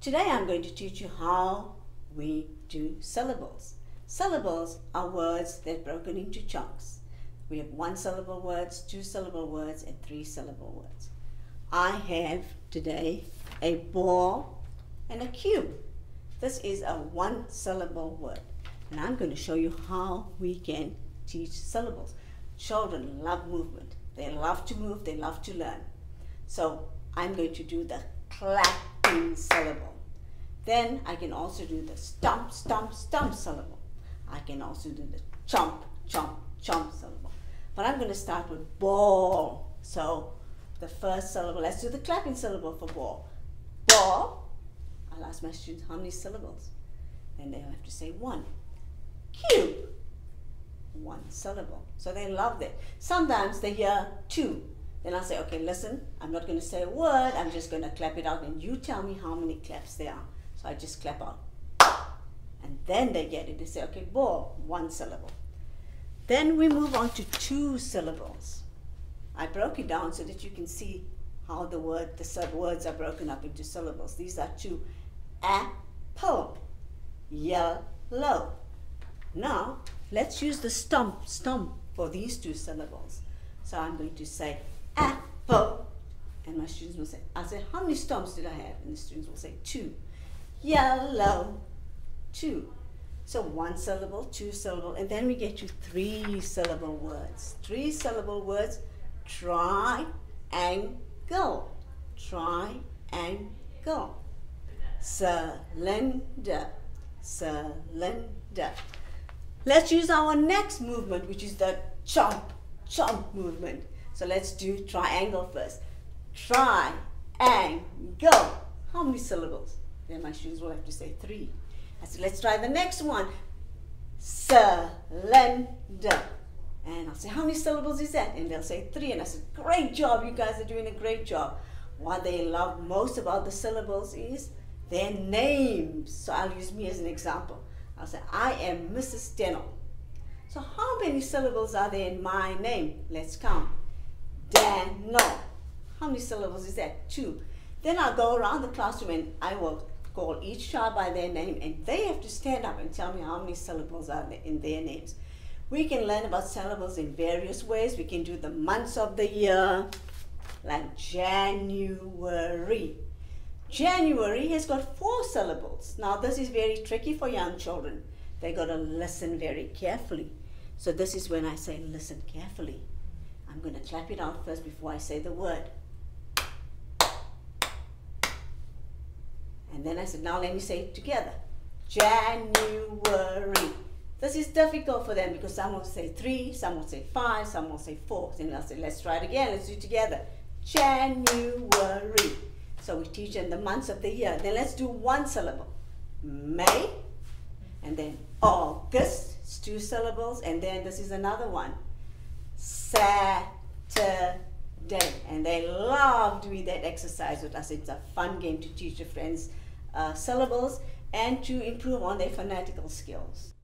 Today I'm going to teach you how we do syllables. Syllables are words that are broken into chunks. We have one syllable words, two syllable words, and three syllable words. I have today a ball and a cube. This is a one syllable word, and I'm going to show you how we can teach syllables. Children love movement. They love to move, they love to learn. So I'm going to do the clapping syllable. Then I can also do the stomp, stomp, stomp syllable. I can also do the chomp, chomp, chomp syllable. But I'm going to start with ball. So the first syllable, let's do the clapping syllable for ball. Ball. I'll ask my students how many syllables. And they'll have to say one. Cube. One syllable. So they love that. Sometimes they hear two. Then I'll say, okay, listen, I'm not going to say a word. I'm just going to clap it out. And you tell me how many claps there are. So I just clap out. And then they get it. They say, okay, ball, one syllable. Then we move on to two syllables. I broke it down so that you can see how the words are broken up into syllables. These are two. Apple, yellow. Now, let's use the stomp, stomp for these two syllables. So I'm going to say, apple. And my students will say, I'll say, how many stomps did I have? And the students will say, two. Yellow, two. So one syllable, two syllable, and then we get to three syllable words. Three syllable words, triangle, triangle. Cylinder, cylinder. Let's use our next movement, which is the chomp, chomp movement. So let's do triangle first. Triangle. How many syllables? Then my students will have to say three. I said, let's try the next one. Cylinder. And I'll say, how many syllables is that? And they'll say three. And I said, great job. You guys are doing a great job. What they love most about the syllables is their names. So I'll use me as an example. I'll say, I am Mrs. Dennill. So how many syllables are there in my name? Let's count. Dennill. How many syllables is that? Two. Then I'll go around the classroom and I will call each child by their name, and they have to stand up and tell me how many syllables are in their names. We can learn about syllables in various ways. We can do the months of the year, like January. January has got four syllables. Now this is very tricky for young children. They got to listen very carefully. So this is when I say listen carefully. I'm going to clap it out first before I say the word. And then I said, now let me say it together. January. This is difficult for them because some will say three, some will say five, some will say four. Then I'll say, let's try it again, let's do it together. January. So we teach them the months of the year. Then let's do one syllable. May. And then August. It's two syllables. And then this is another one. Saturday. And they love doing that exercise with us. It's a fun game to teach your friends syllables and to improve on their phonetical skills.